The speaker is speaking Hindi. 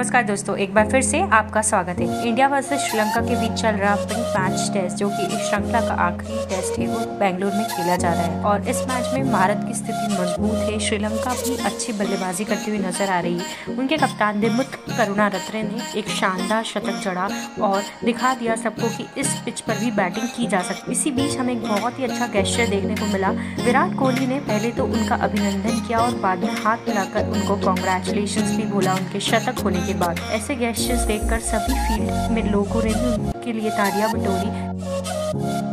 नमस्कार दोस्तों, एक बार फिर से आपका स्वागत है। इंडिया वर्सेस श्रीलंका के बीच चल रहा पांच टेस्ट, जो कि इस श्रृंखला का आखिरी टेस्ट है, वो बेंगलुरु में खेला जा रहा है। और इस मैच में भारत की स्थिति मजबूत है। श्रीलंका भी अच्छी बल्लेबाजी करती हुई नजर आ रही है। उनके कप्तान दिमुथ करुणारत्ने ने एक शानदार शतक जड़ा और दिखा दिया सबको कि इस पिच पर भी बैटिंग की जा सकती। इसी बीच हमें एक बहुत ही अच्छा गेस्चर देखने को मिला। विराट कोहली ने पहले तो उनका अभिनंदन किया और बाद में हाथ मिलाकर उनको कॉन्ग्रेचुलेशंस भी बोला उनके शतक होने के बाद। ऐसे गेस्चर्स देखकर सभी फील्ड में लोगों ने भी उनके लिए तालियां बटोरी।